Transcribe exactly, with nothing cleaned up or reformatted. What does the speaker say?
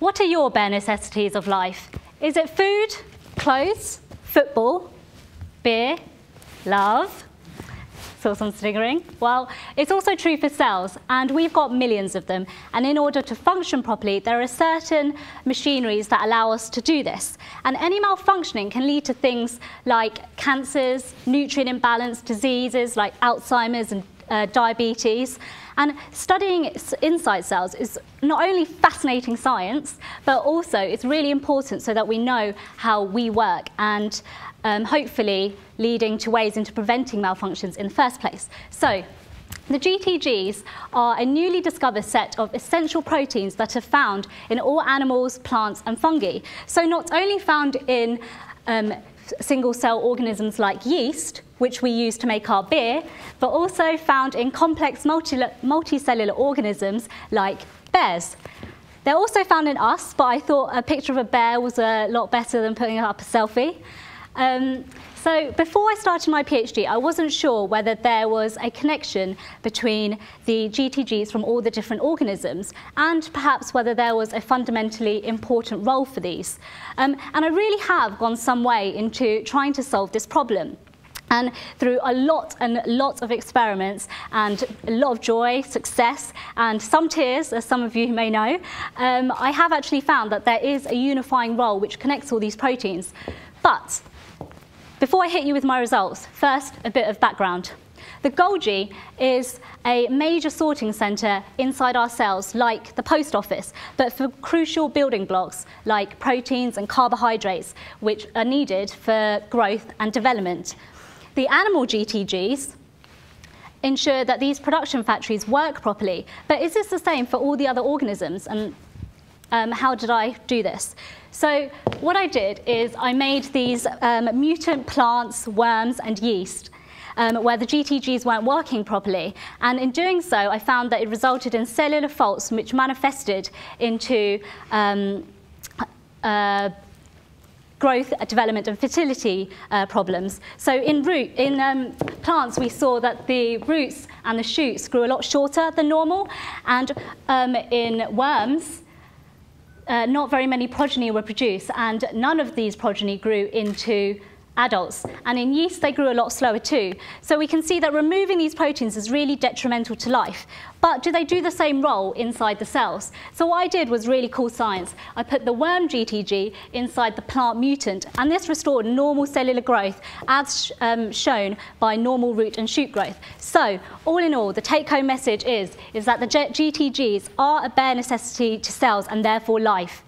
What are your bare necessities of life? Is it food, clothes, football, beer, love? Saw some sniggering. Well, it's also true for cells, and we've got millions of them. And in order to function properly, there are certain machineries that allow us to do this. And any malfunctioning can lead to things like cancers, nutrient imbalance, diseases like Alzheimer's and Uh, diabetes. And studying inside cells is not only fascinating science, but also it's really important so that we know how we work and um, hopefully leading to ways into preventing malfunctions in the first place. So the G T Gs are a newly discovered set of essential proteins that are found in all animals, plants and fungi. So not only found in um, single-cell organisms like yeast, which we use to make our beer, but also found in complex multi multicellular organisms like bears. They're also found in us, but I thought a picture of a bear was a lot better than putting up a selfie. Um, so before I started my PhD, I wasn't sure whether there was a connection between the G T Gs from all the different organisms and perhaps whether there was a fundamentally important role for these. Um, and I really have gone some way into trying to solve this problem. And through a lot and lots of experiments and a lot of joy, success and some tears, as some of you may know, um, I have actually found that there is a unifying role which connects all these proteins. But before I hit you with my results, first a bit of background. The Golgi is a major sorting centre inside our cells, like the post office, but for crucial building blocks like proteins and carbohydrates, which are needed for growth and development. The animal G T Gs ensure that these production factories work properly. But is this the same for all the other organisms? And um, how did I do this? So what I did is I made these um, mutant plants, worms, and yeast um, where the G T Gs weren't working properly. And in doing so, I found that it resulted in cellular faults which manifested into um, uh, growth, development and fertility uh, problems. So in, root, in um, plants, we saw that the roots and the shoots grew a lot shorter than normal. And um, in worms, uh, not very many progeny were produced, and none of these progeny grew into adults. And in yeast, they grew a lot slower too. So we can see that removing these proteins is really detrimental to life. But do they do the same role inside the cells? So what I did was really cool science. I put the worm G T G inside the plant mutant, and this restored normal cellular growth as um, shown by normal root and shoot growth. So all in all, the take-home message is, is that the G T Gs are a bare necessity to cells and therefore life.